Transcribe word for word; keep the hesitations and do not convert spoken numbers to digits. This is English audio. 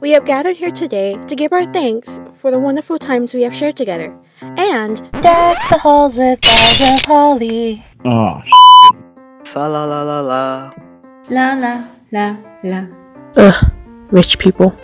We have gathered here today to give our thanks for the wonderful times we have shared together, and deck the halls with bells of holly. Oh, fa la la la la la la la la. Ugh, rich people.